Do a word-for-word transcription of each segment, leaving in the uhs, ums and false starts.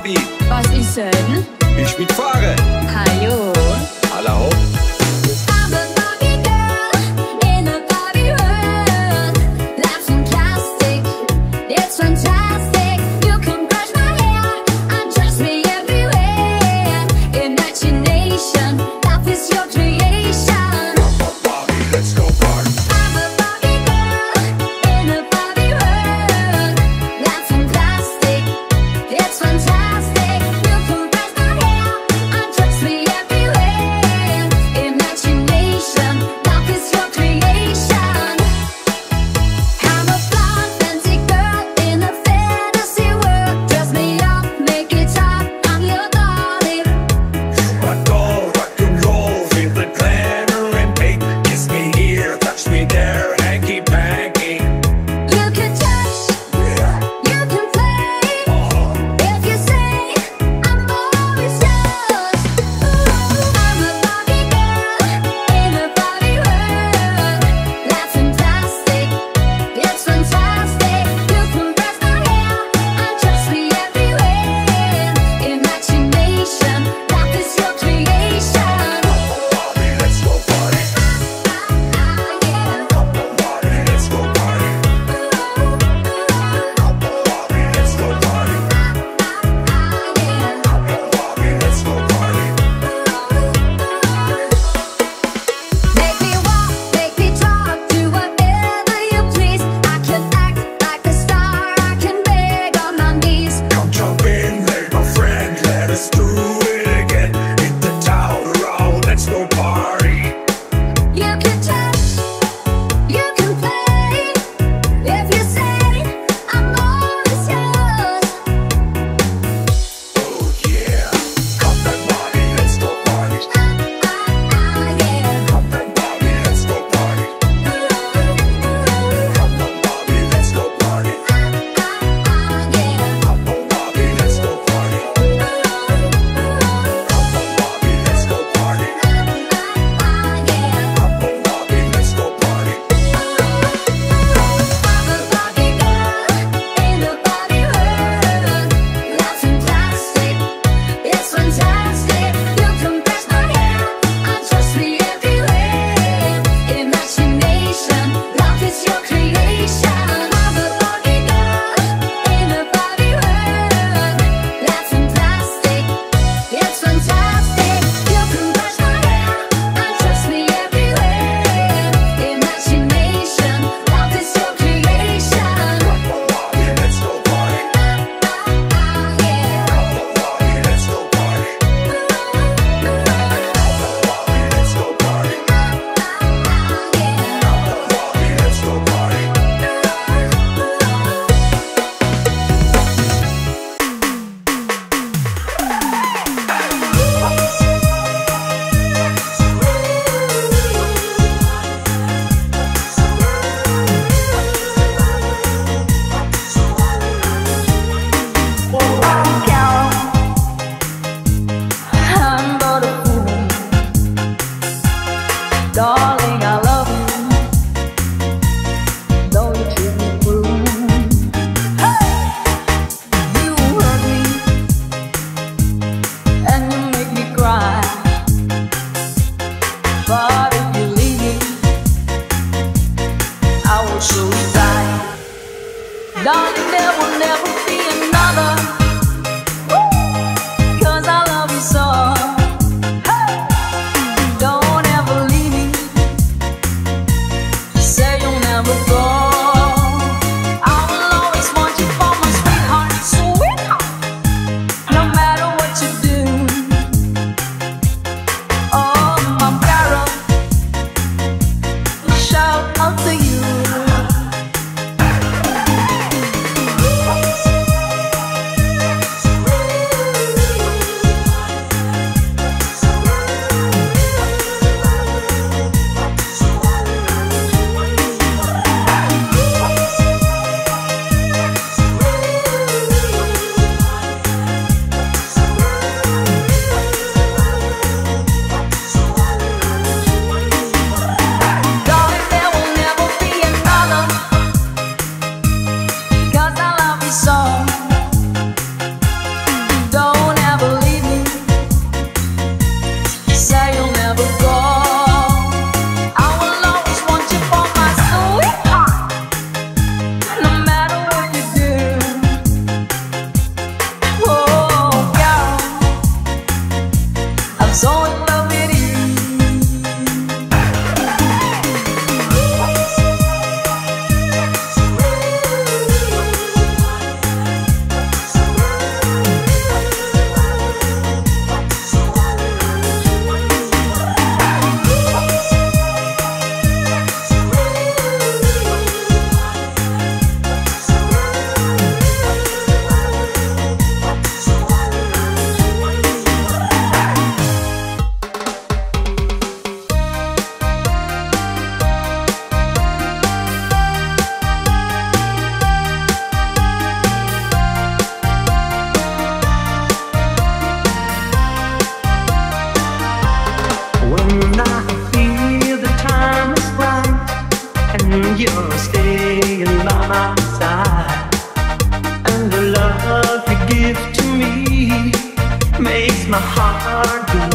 Gabi. Was ist denn? Ich mitfahre. Hallo. Hallo. my heartbeat.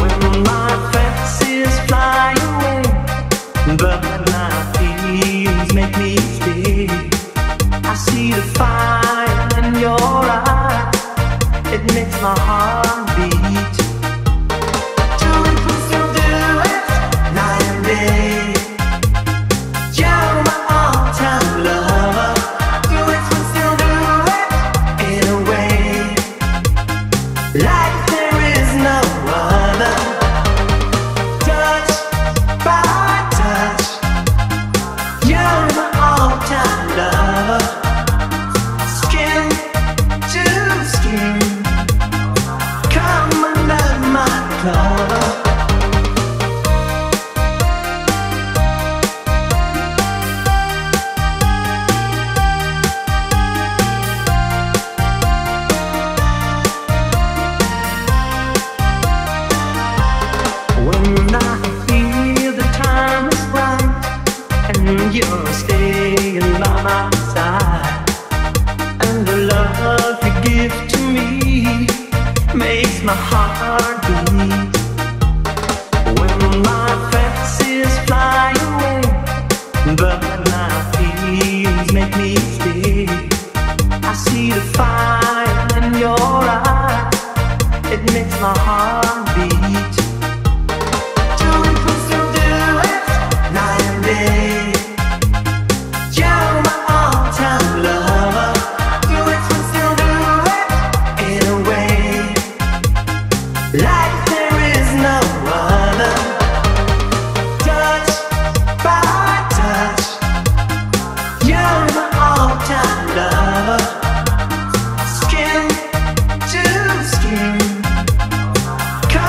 When my fancies fly away, but my feelings make me stay. I see the fire in your eyes, it makes my heart beat. Doing things still do it night and day. You're staying by my side, and the love you give to me makes my heart beat. When my fancies fly away, but my feelings make me stay. I see the fire in your eyes, it makes my heart beat. Come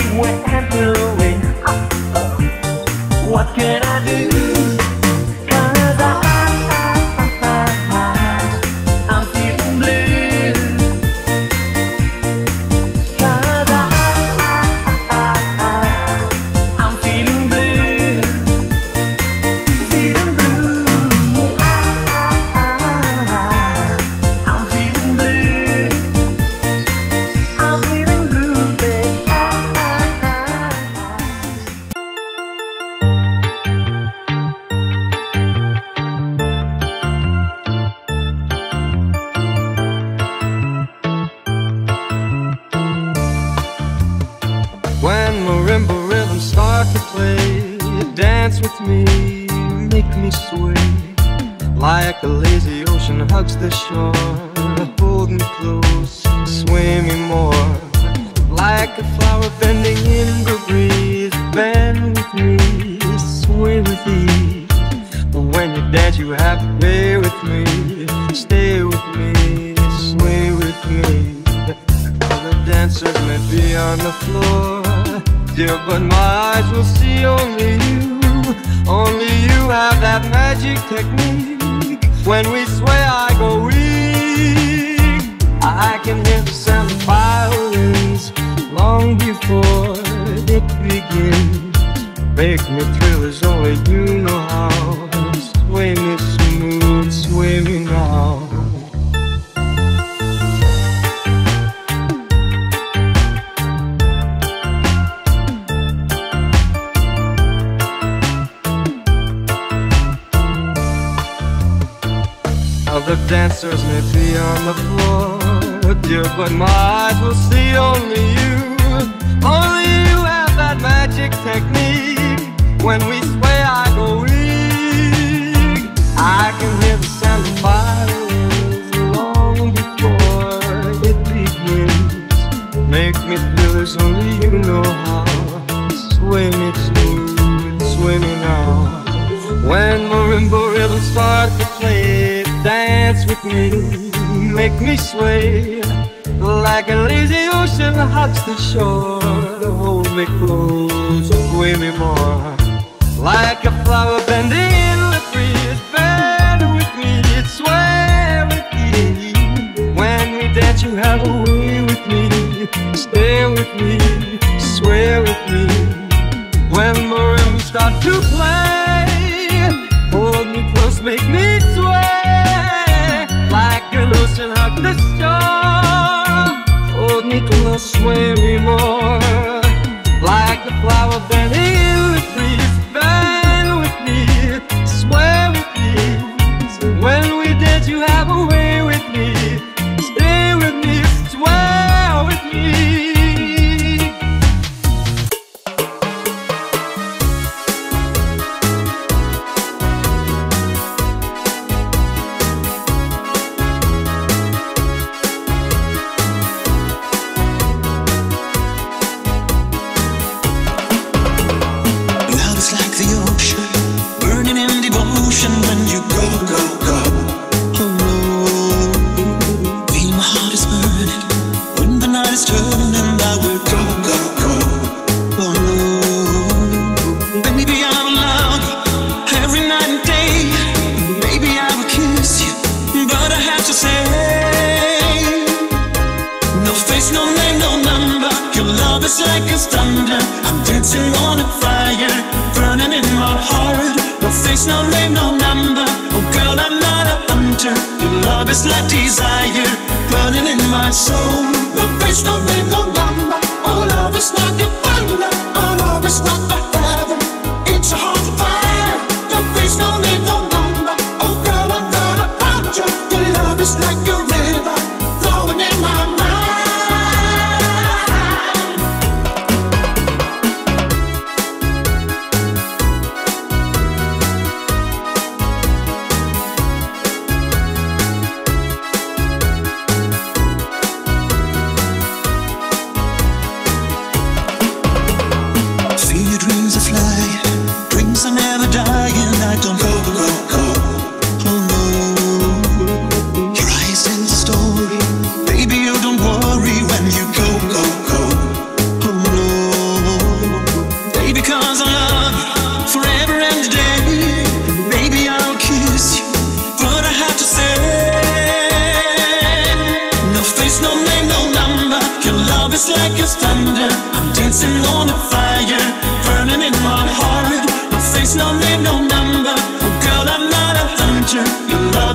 see where I'm going. What can I do? Cause I, I, I, I, I'm feeling blue. Cause I, I, I, I, I'm feeling blue. Feeling blue. When marimba rhythms start to play, dance with me, make me sway. Like a lazy ocean hugs the shore, hold me close, sway me more. Like a flower bending in the breeze, bend with me, sway with ease. When you dance you have to play with me, stay with me, sway with me. Other dancers may be on the floor, dear, but my eyes will see only you. Only you have that magic technique. When we sway I go weak. I can hear the sound of violins long before it begins. Make me thrill as only you know how. Sway me smooth, sway me now. Other dancers may be on the floor, dear, but my eyes will see only you. Only you have that magic technique. When we sway I go weak. I can hear the sound of violins long before it begins. Make me feel as only you know how. Sway me smooth, sway me now. When marimba rhythms start to play, dance with me, make me sway. Like a lazy ocean hugs the shore, hold me close, sway me more. Like a flower bending in the breeze, bend with me, sway with me. When we dance you have a way with me, stay with me, sway with me. When marimbas start to play, hold me close, make me sway. Like an ocean hug the shore, hold me close, sway me more. Like the flower bending in the breeze, bend with me, sway with me. When we dance you have a way with me, stay with me, sway with me.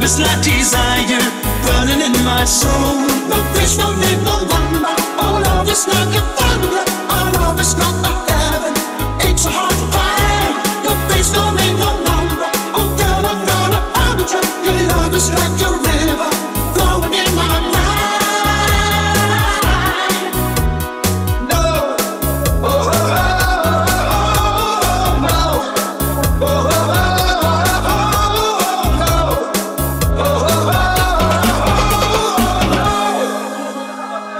is not desire burning in my soul. No fish, no need, no wonder. Oh, love is not a thunder. Oh, love is not a heaven. It's a hard to find. No fish, no need, no wonder. Oh, girl, I'm gonna find you. Your love is like a river flowing in my mind. No, oh, oh, oh, oh, no, oh, oh, oh.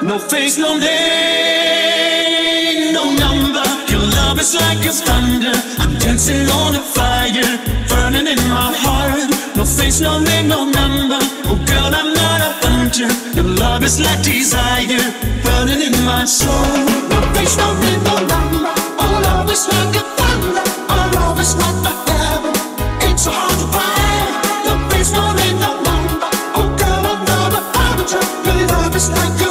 No face, no name, no number. Your love is like a thunder. I'm dancing on a fire, burning in my heart. No face, no name, no number. Oh girl, I'm not a hunter. Your love is like desire, burning in my soul. No face, no name, no number. Oh love is like a thunder. Oh love is not the heaven. It's so hard to find. No face, no name, no number. Oh girl, I'm not a hunter. Your love is like a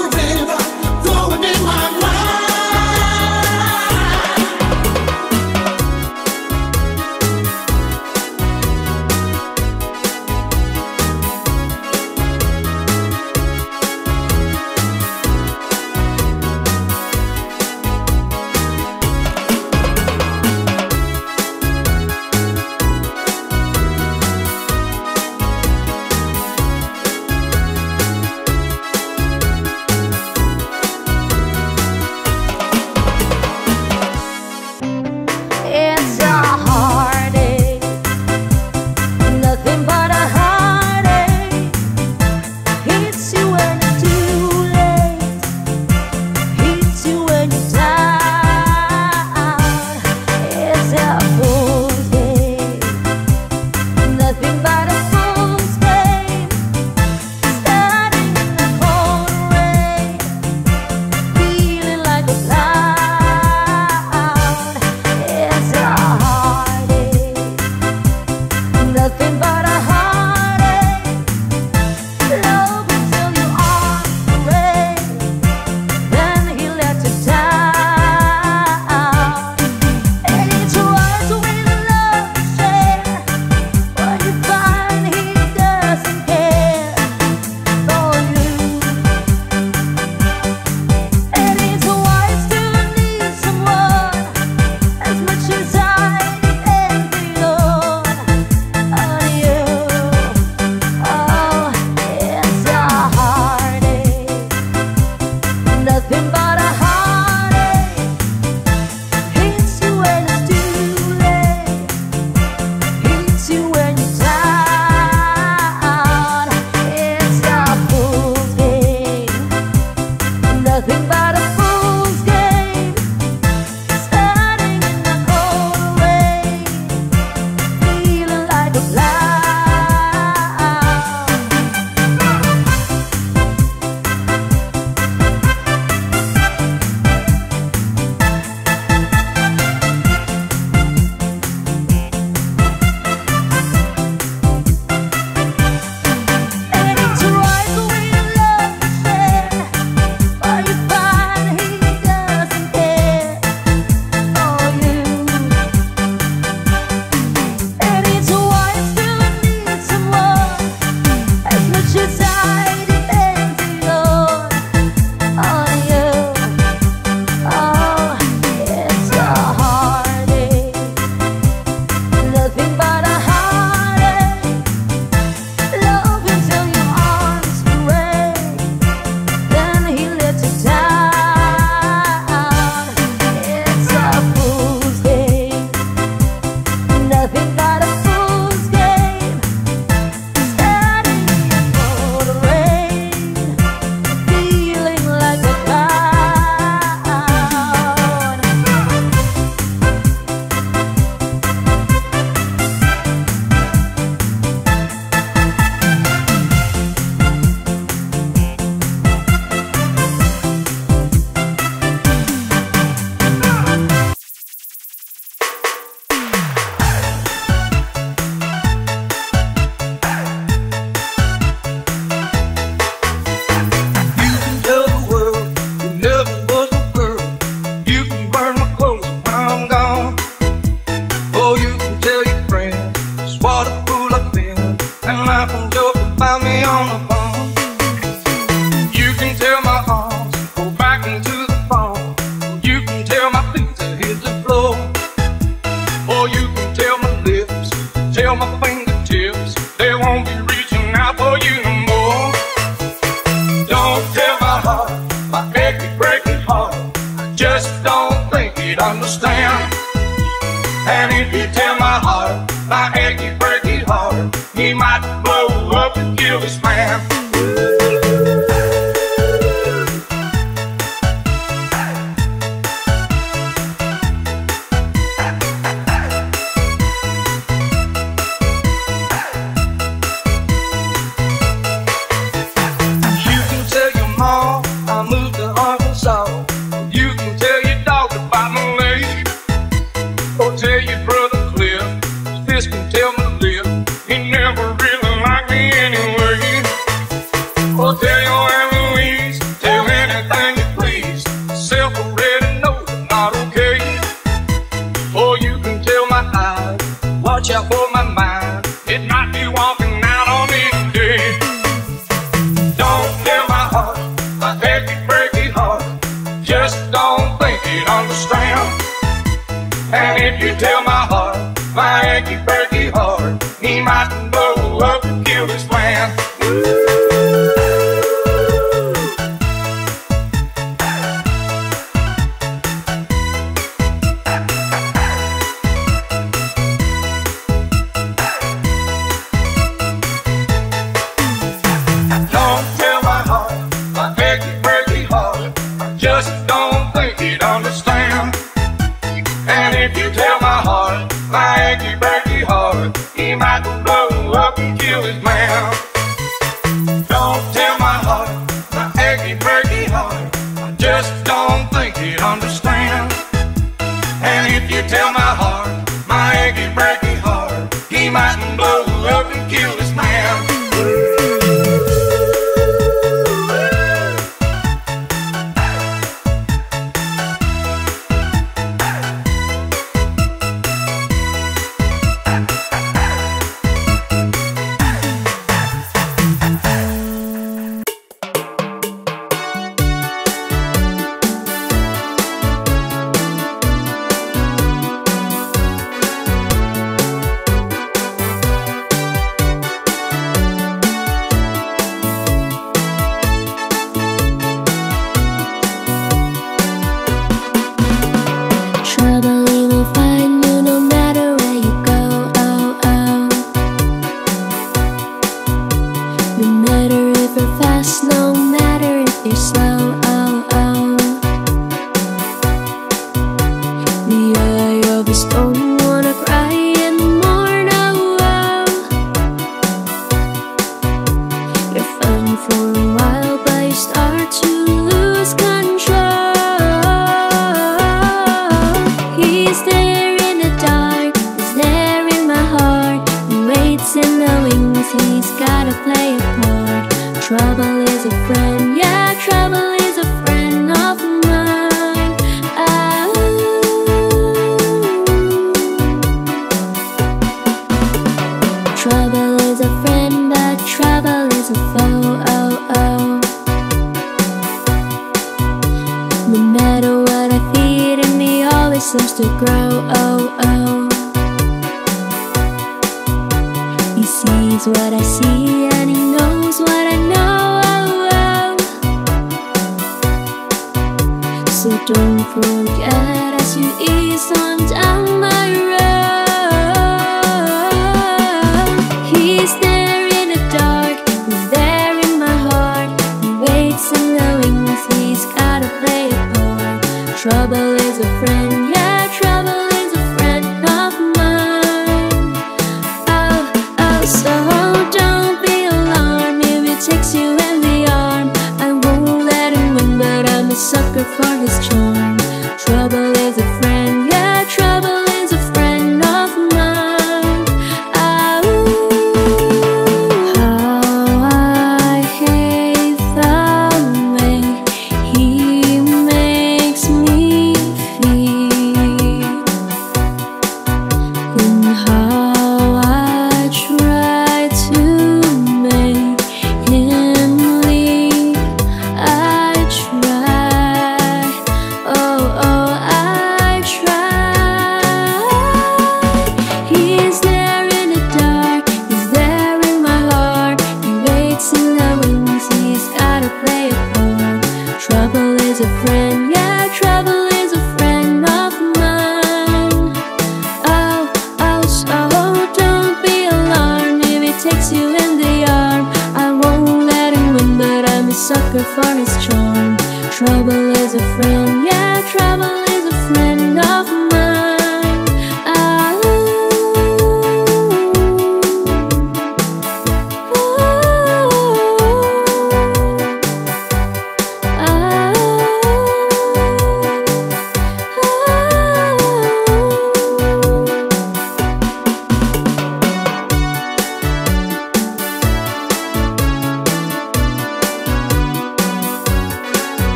he'd understand. And if you tell my heart, my achy, breaky heart, he might blow up and kill his man. Watch out for my mind, it might be walking out on any day. Don't tell my heart, my achy, breaky heart, just don't think it understand. And if you tell my heart, my achy, breaky heart, he might blow up and kill his plan. Just don't think he'd understand. And if you tell my heart, my achy, breaky heart, he might blow up and kill his man. Don't tell my heart, my achy, breaky heart, I just don't think he'd understand. And if you tell my heart, my achy, breaky heart, he might blow up and kill his man. Seems to grow, oh, oh. He sees what I see and he knows what I know, oh, oh. So don't forget as you ease on down my road. He's there in the dark, he's there in my heart. He waits and knowing that he's gotta play a part. Trouble is a friend, yeah. For his charm, trouble.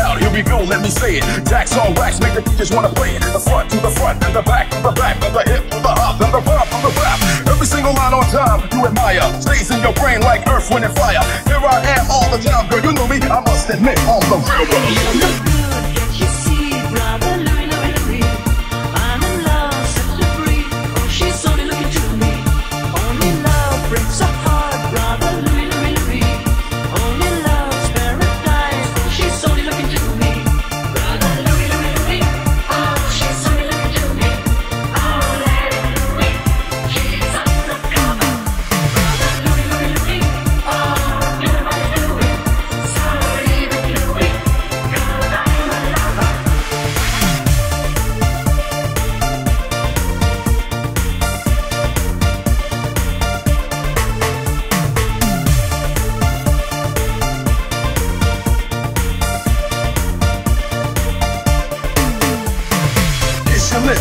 out, here we go, let me say it. Jacks on wax, make the just wanna play it. The front to the front, and the back to the back, and the hip to the hop, and the rap to the rap. Every single line on time you admire stays in your brain like earth, wind, and fire. Here I am all the time, girl, you know me, I must admit, on the real world.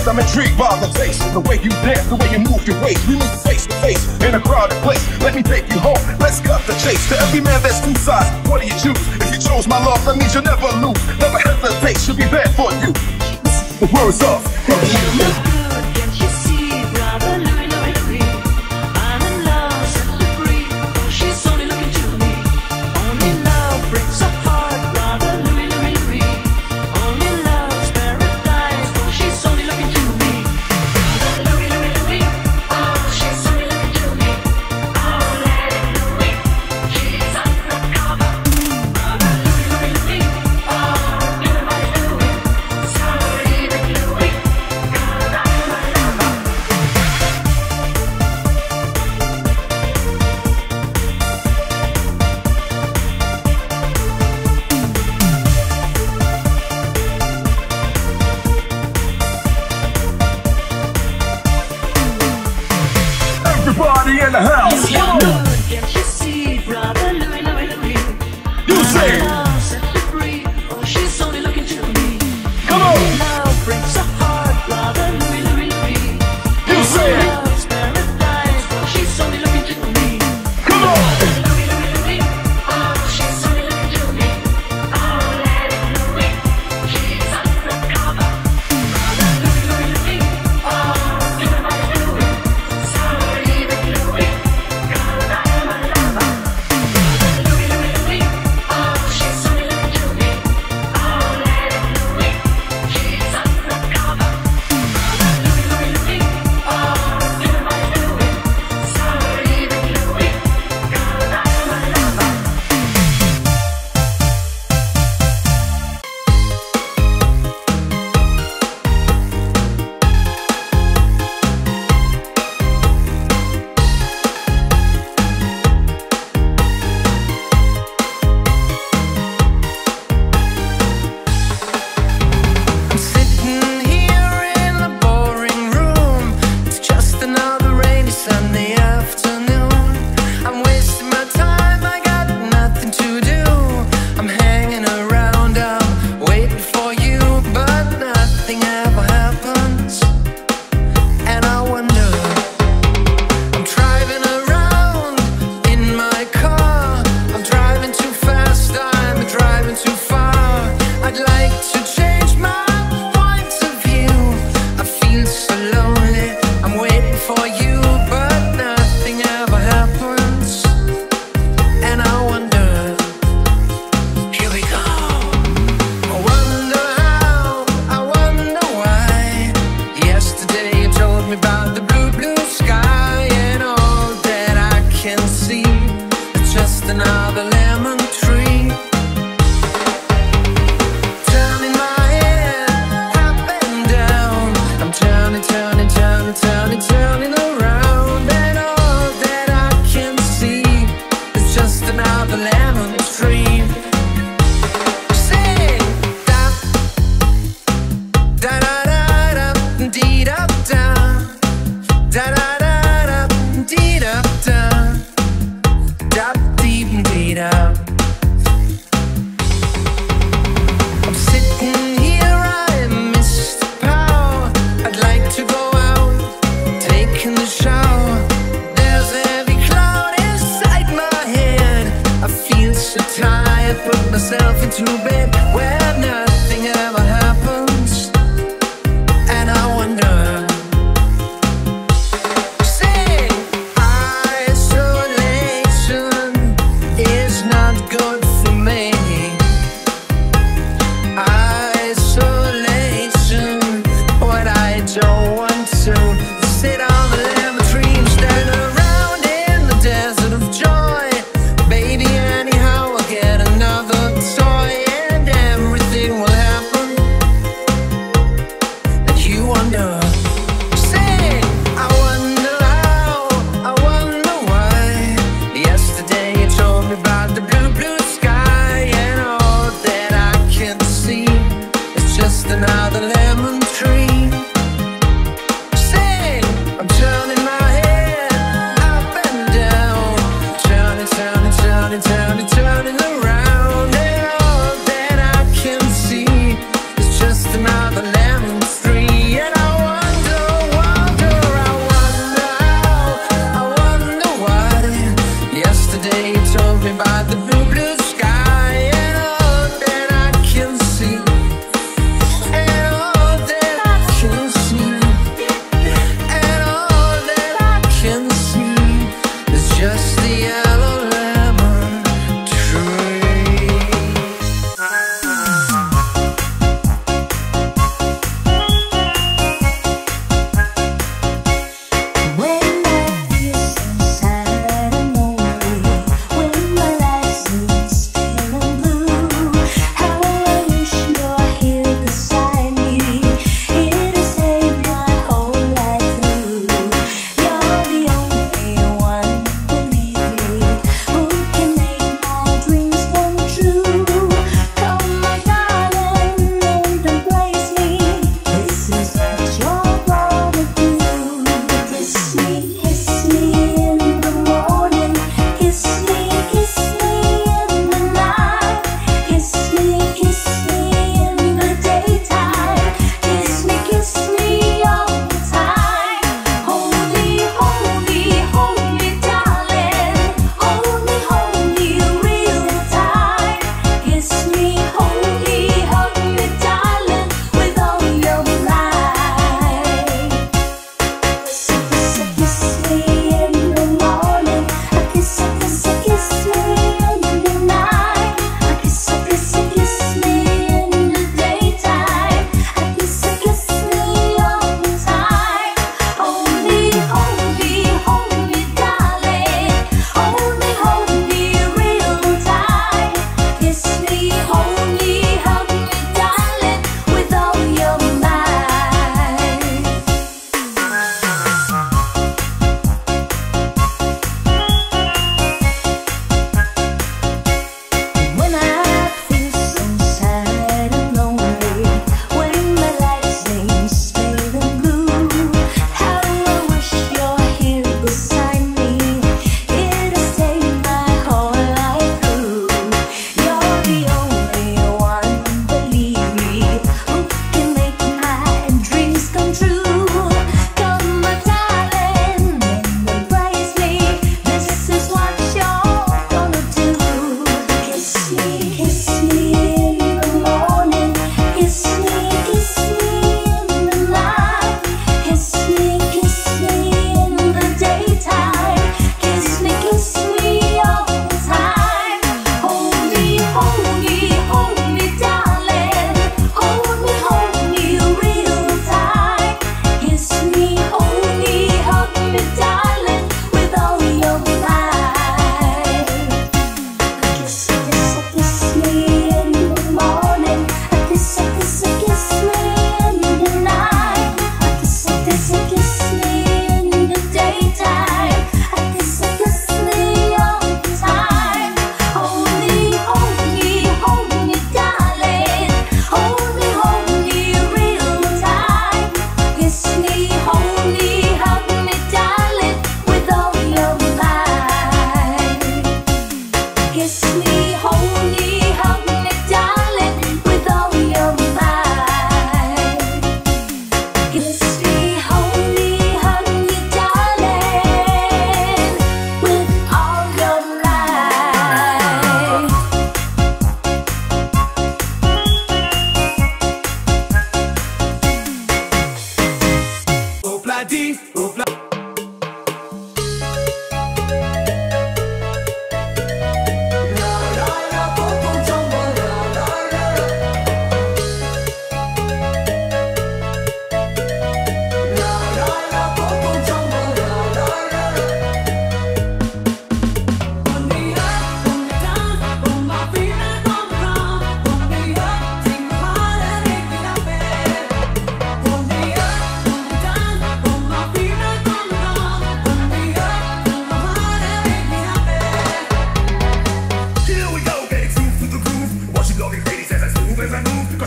I'm intrigued by the taste, the way you dance, the way you move your waist. We move face to face in a crowded place. Let me take you home, let's cut the chase. To every man there's two sides, what do you choose? If you chose my love, that means you'll never lose. Never hesitate, she'll be there for you. The words of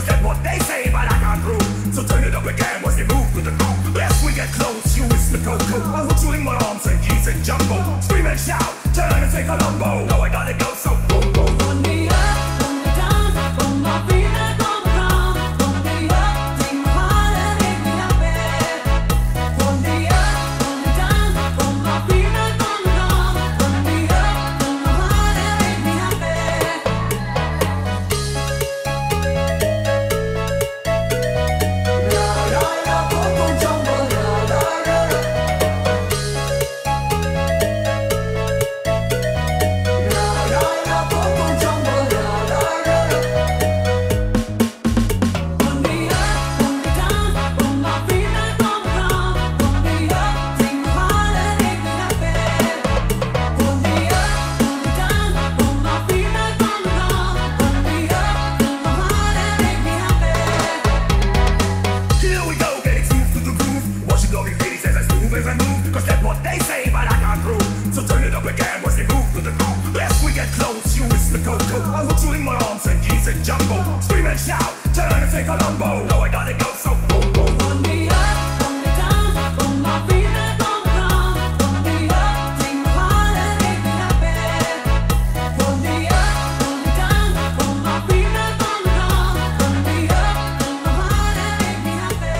represent what they say, but I can't prove. So turn it up again once you move to the groove. Lest we get close, you is the cocoa. I hold you in my arms and he's in jumbo. Scream and shout, turn and say Columbo. No, I gotta go, so boom, boom. Run me up, run me down, run my feet back on the ground. Run me up, take my heart and make me happy. Run me up, run me down, run my feet back on the ground. Run me up, take my heart and make me happy. La la la, boom boom jumbo, la la la. La la la, boom boom jumbo, la la la. Run me up, run me down, run my feet back on the ground. Run me up, take my heart and make me happy. Run me up, run me down, run my feet back on the ground. Run me up, take my heart and make me happy. Here we go, getting smooth to the groove. Watch it, lovely ladies, as I smooth as I move. Cause that's what they say, but I can't prove. So turn it up again once you move to the groove. Lest we get close, you is the cocoa. I hold you in my arms and he's in jumbo. Scream and shout, turn and say Columbo. No, I gotta go, so boom, boom. Run me up, run me down, run my feet back on the ground. Run me up, take my heart and make me happy. Run me up, run me down, run my feet back on the ground. Run me up, take my heart and make me happy.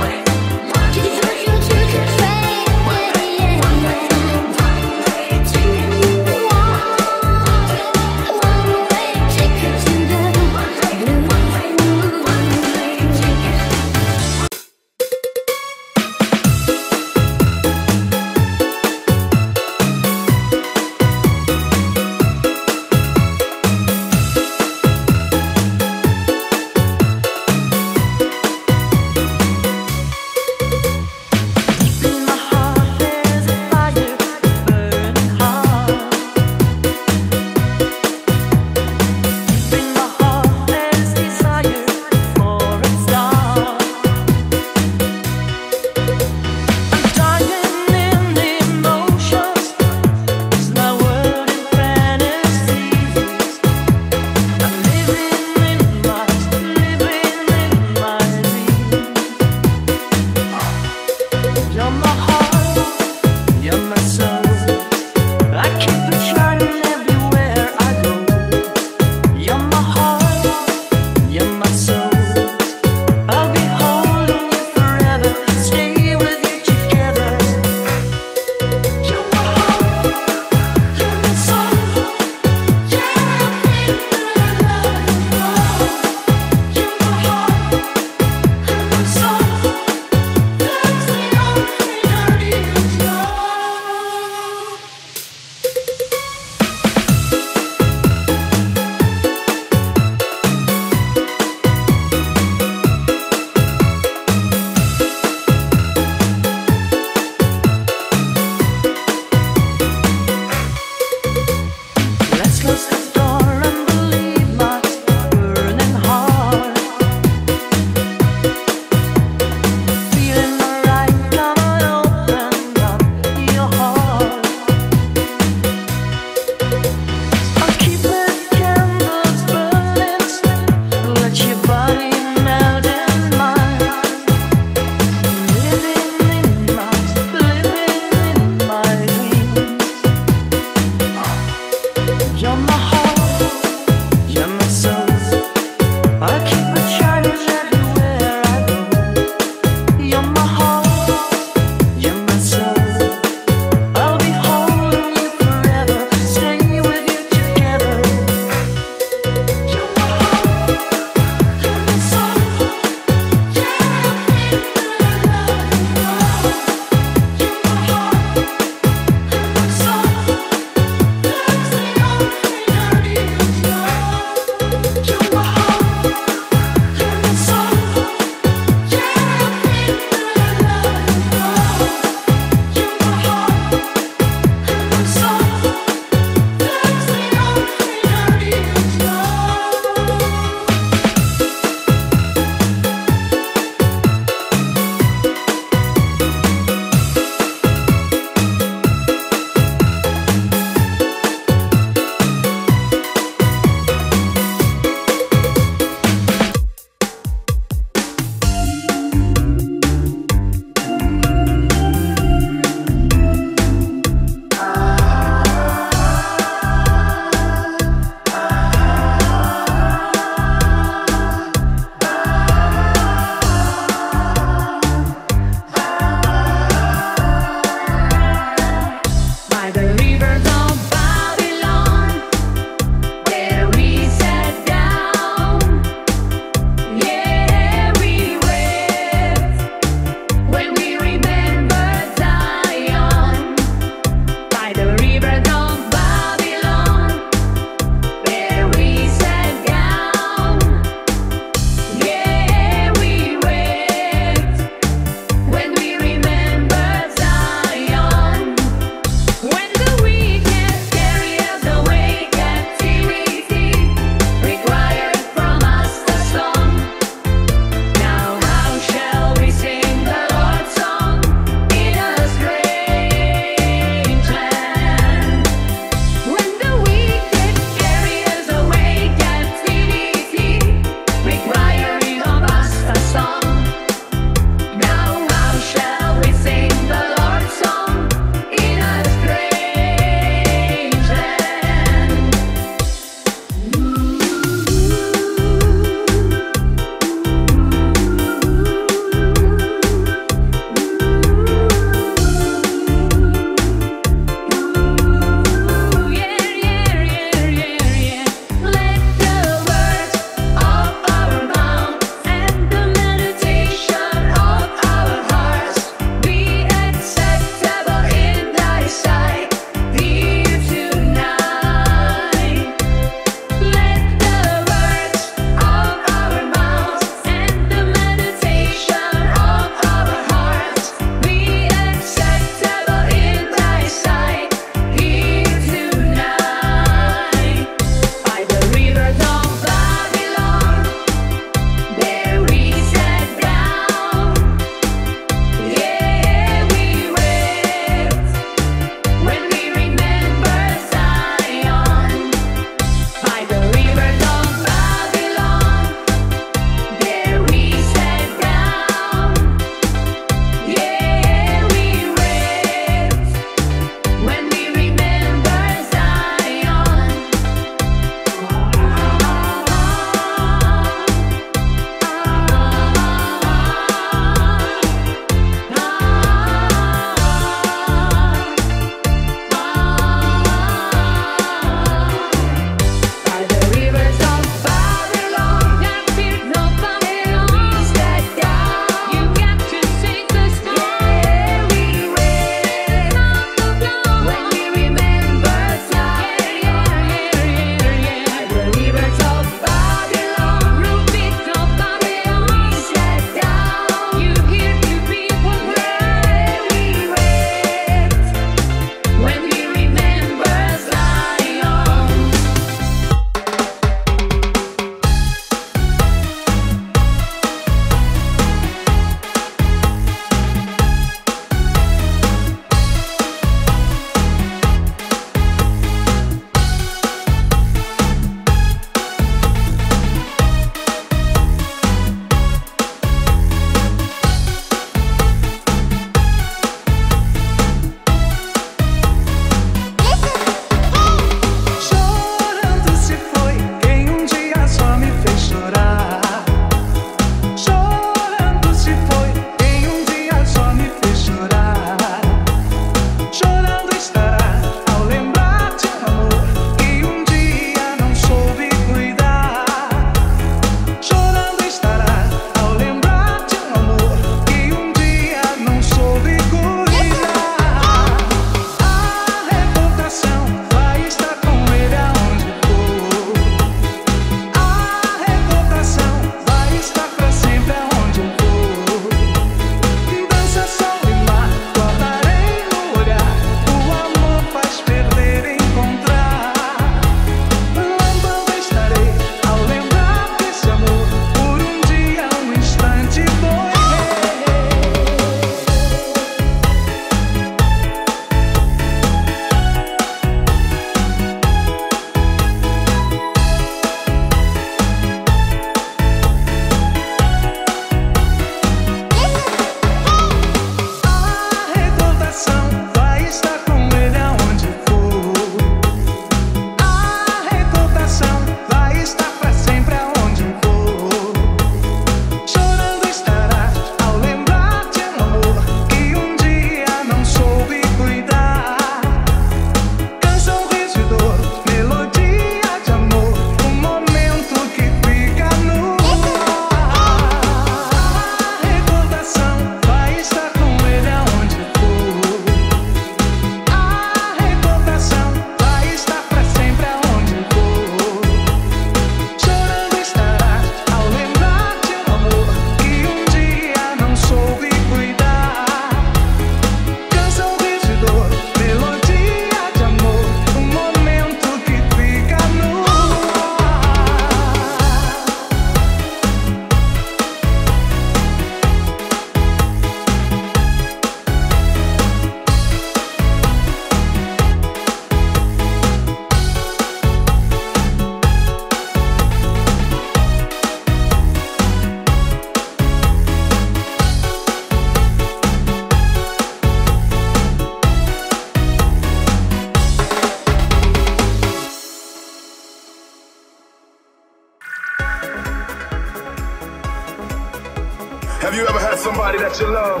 your love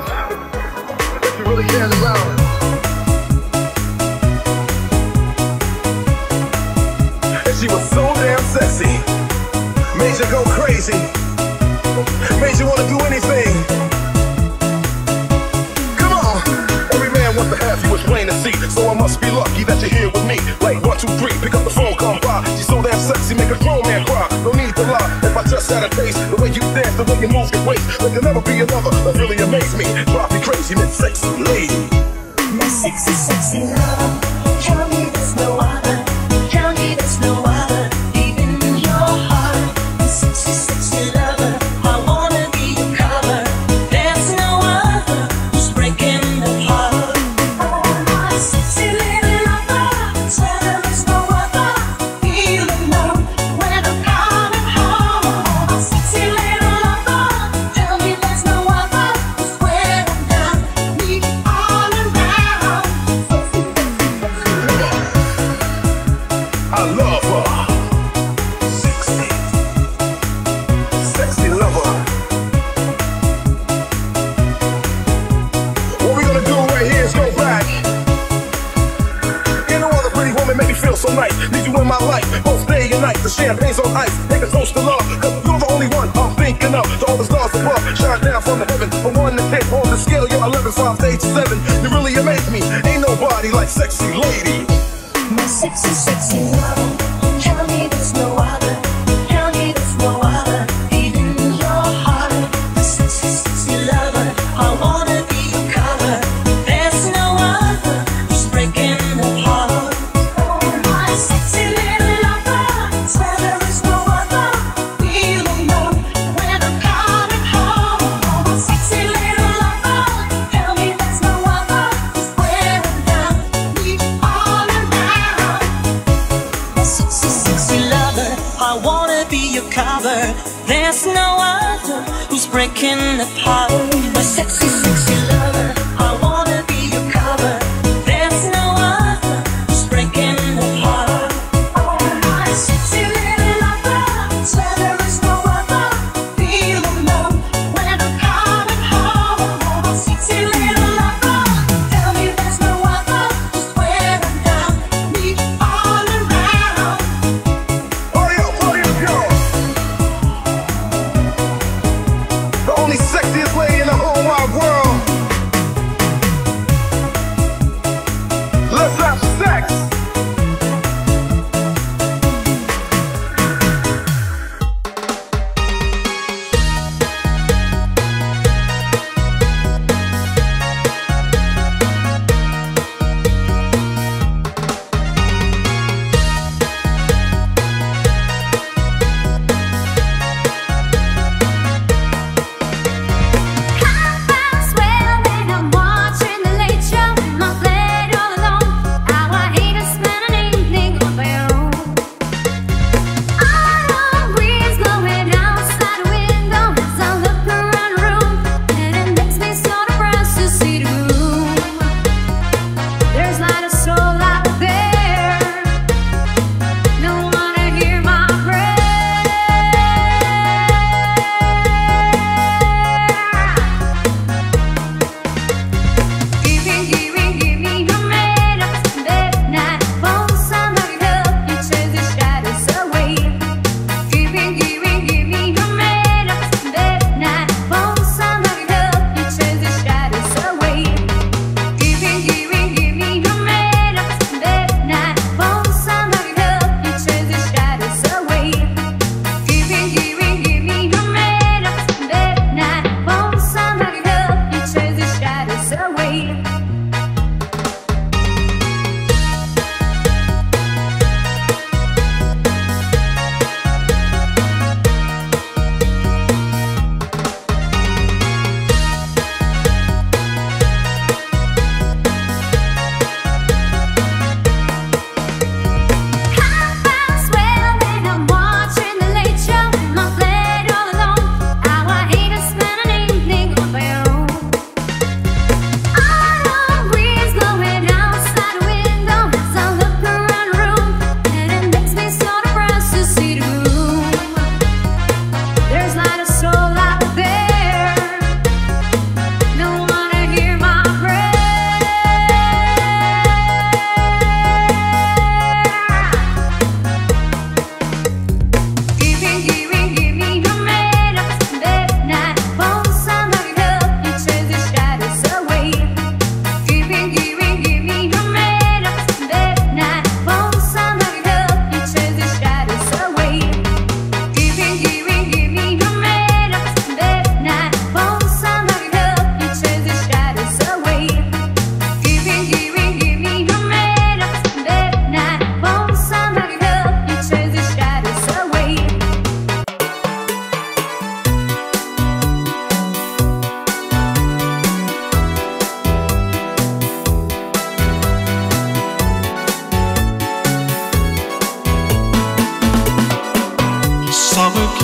if you really cared about it. And she was so damn sexy, made you go crazy, made you wanna do anything. Come on! Every man wants to have you, it's plain to see, so I must be lucky that you're here with me. Like one, two, three, pick up the phone, come by. She's so damn sexy, make a grown man cry. No need to lie, if I just had a taste, the way you dance, the way you move your waist, there can never be another that really amazed me. Drive me crazy, Miss Sexy Lady. Miss Sexy, Sexy Lover, tell me there's no other, tell me there's no other, deep in your heart. Miss Sexy, Sexy Lover, I wanna be your cover, there's no other who's breaking the heart. Oh, my sexy lady lover, tell me there's no other, feel the love when I'm coming home. Oh, my sexy lady. So nice, need you in my life, both day and night. The champagne's on ice, make a toast to love, cause you're the only one I'm thinking of. To all the stars above, shine down from the heaven. From one to ten, on the scale, you're eleven, five to eight to seven. You really amaze me, ain't nobody like Sexy Lady. My sexy, sexy lover, tell me there's no other, tell me there's no other, deep in your heart. My sexy, sexy lover, I wanna be your cover, there's no other, just breaking the heart. I wanna be your cover, there's no other who's breaking the heart. My sexy, sexy lover, I wanna be your cover, there's no other who's breaking the heart. Oh, my sexy little lover, swear there is no other, feel the love when I'm coming home. Oh, my sexy little lover, tell me there's no other, just when I'm down, need you all around. The only sexiest lady in the whole wide world.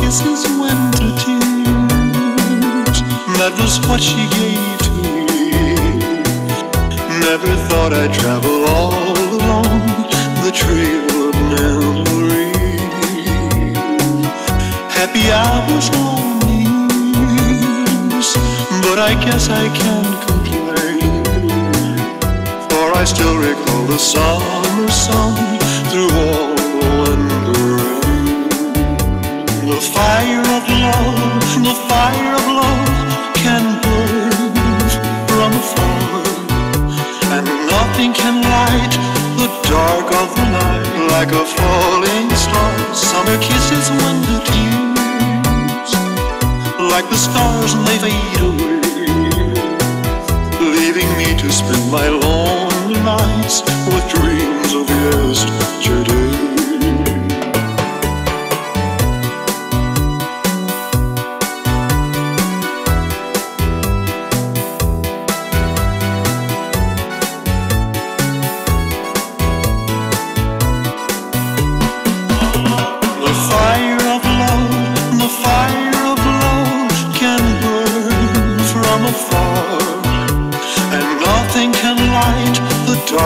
kisses went to tears. That was what she gave to me. Never thought I'd travel all along the trail of memory. Happy hours on these, but I guess I can't complain, for I still recall the summer sun through all the wandering. The fire of love, the fire of love can burn from afar, and nothing can light the dark of the night like a falling star. Summer kisses, winter tears, like the stars and they fade away, leaving me to spend my lonely nights with dreams of yesterday.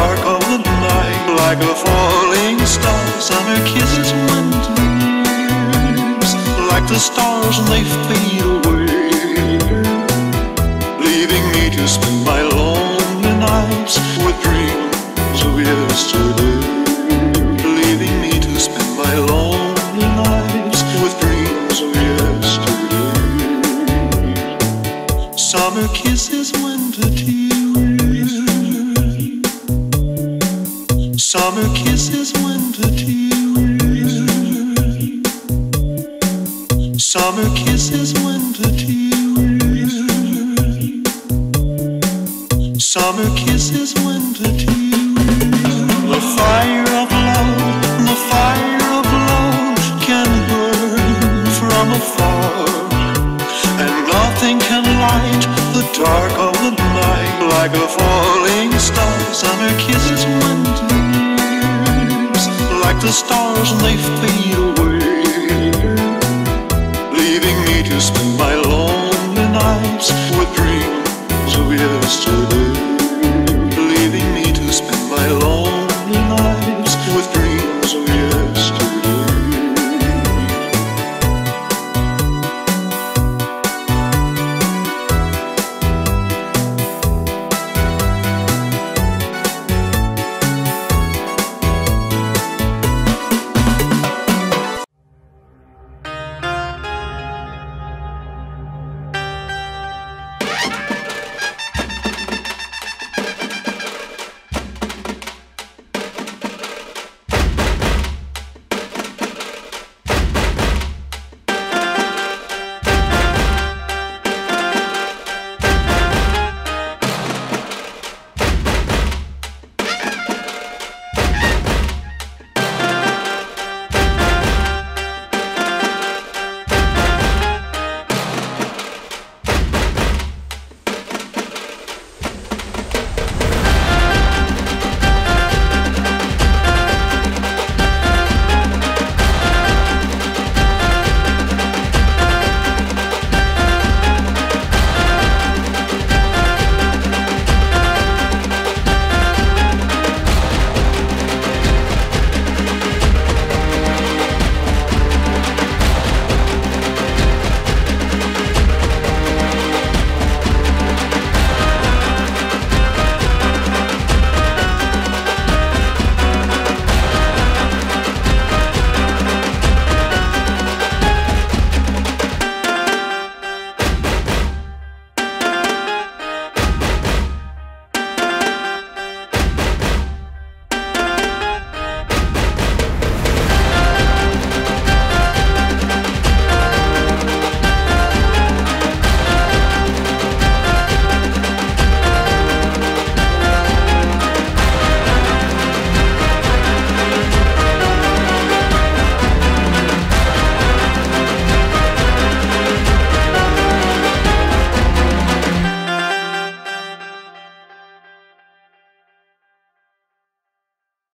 Dark of the night, like a falling star. Summer kisses, winter tears, like the stars and they fade away, leaving me to spend my lonely nights with dreams of yesterday. Leaving me to spend my lonely nights with dreams of yesterday. Summer kisses, winter tears, summer kisses, winter tears, summer kisses, winter tears, summer kisses, winter tears. The fire of love, the fire of love can burn from afar, and nothing can light the dark of the night like a falling star. Summer kisses, winter tears, like the stars and they fade away, leaving me to spend my lonely nights with dreams of yesterday.